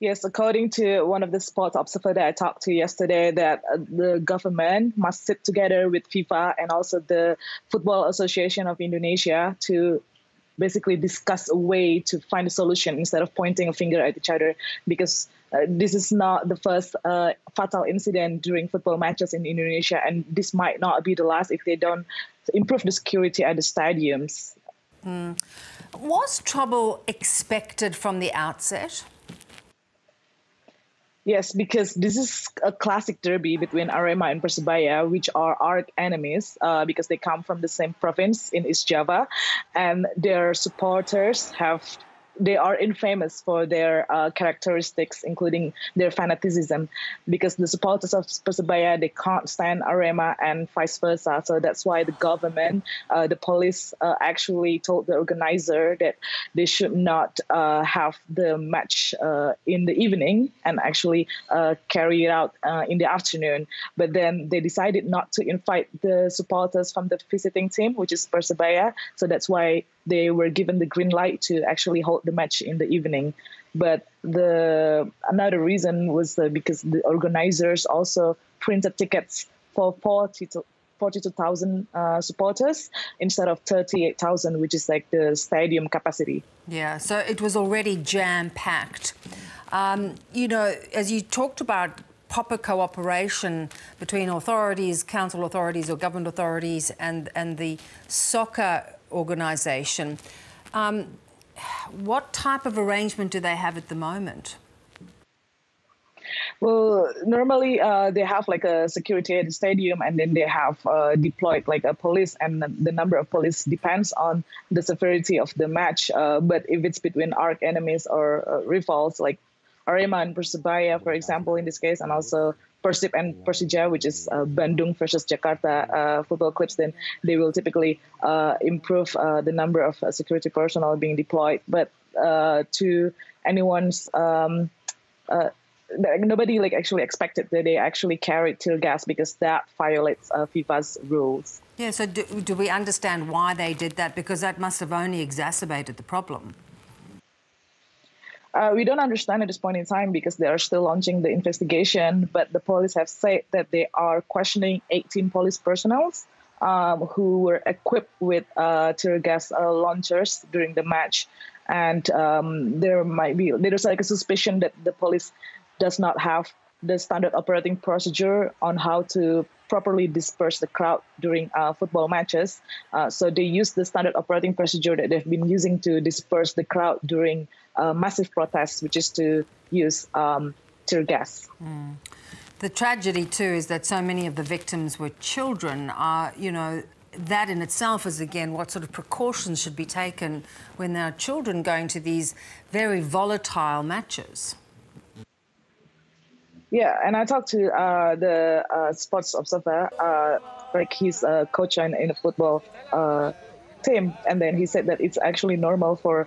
Yes, according to one of the sports observer that I talked to yesterday, that the government must sit together with FIFA and also the Football Association of Indonesia to basically discuss a way to find a solution instead of pointing a finger at each other, because this is not the first fatal incident during football matches in Indonesia, and this might not be the last if they don't improve the security at the stadiums. Mm. Was trouble expected from the outset? Yes, because this is a classic derby between Arema and Persebaya, which are arch enemies because they come from the same province in East Java, and their supporters are infamous for their characteristics, including their fanaticism, because the supporters of Persebaya, they can't stand Arema and vice versa. So that's why the government, the police actually told the organizer that they should not have the match in the evening and actually carry it out in the afternoon. But then they decided not to invite the supporters from the visiting team, which is Persebaya. So that's why they were given the green light to actually hold the match in the evening. But another reason was because the organizers also printed tickets for 42,000 supporters instead of 38,000, which is like the stadium capacity. Yeah, so it was already jam-packed. You know, as you talked about proper cooperation between authorities, council authorities or government authorities and the soccer organisation. What type of arrangement do they have at the moment? Well, normally they have like a security at the stadium, and then they have deployed like a police, and the number of police depends on the severity of the match. But if it's between arch enemies or rivals like Arema and Persebaya, for example, in this case, and also Persib and Persija, which is Bandung versus Jakarta football clubs, then they will typically improve the number of security personnel being deployed. But to anyone's, nobody actually expected that they actually carried tear gas, because that violates FIFA's rules. Yeah, so do we understand why they did that? Because that must have only exacerbated the problem. We don't understand at this point in time because they are still launching the investigation, but the police have said that they are questioning 18 police personnel who were equipped with tear gas launchers during the match. And there's like a suspicion that the police does not have the standard operating procedure on how to properly disperse the crowd during football matches. So they use the standard operating procedure that they've been using to disperse the crowd during massive protests, which is to use tear gas. Mm. The tragedy, too, is that so many of the victims were children. You know, that in itself is, again, what sort of precautions should be taken when there are children going to these very volatile matches. Yeah, and I talked to the sports observer, he's a coach in a football team, and then he said that it's actually normal for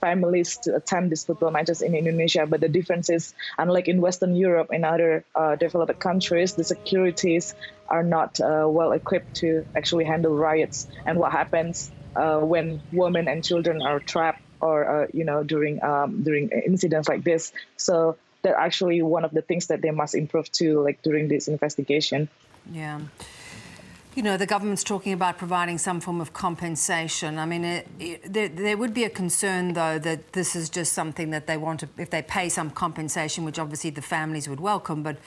families to attend these football matches in Indonesia, but the difference is, unlike in Western Europe and other developed countries, the securities are not well equipped to actually handle riots and what happens when women and children are trapped or, you know, during incidents like this. So that's actually one of the things that they must improve too, during this investigation. Yeah. You know, the government's talking about providing some form of compensation. I mean, there would be a concern, though, that this is just something that they want to, if they pay some compensation, which obviously the families would welcome, but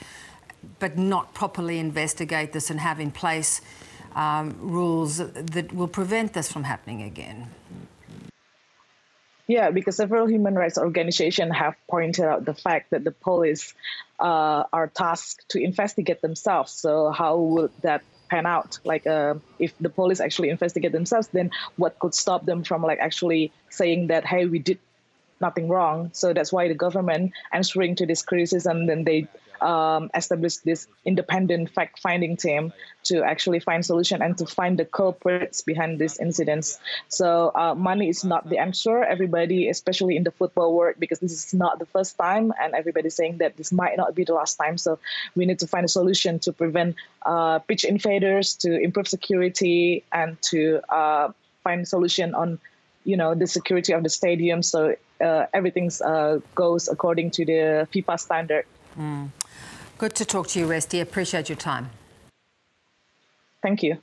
not properly investigate this and have in place rules that will prevent this from happening again. Yeah, because several human rights organizations have pointed out the fact that the police are tasked to investigate themselves. So how would that pan out? If the police actually investigate themselves, then what could stop them from actually saying that, hey, we did nothing wrong? So that's why the government, answering to this criticism, then they established this independent fact-finding team to actually find solution and to find the culprits behind these incidents. So money is not the answer. Everybody, especially in the football world, because this is not the first time, and everybody's saying that this might not be the last time. So we need to find a solution to prevent pitch invaders, to improve security, and to find a solution on, you know, the security of the stadium. So everything goes according to the FIFA standard. Good to talk to you, Resty. Appreciate your time. Thank you.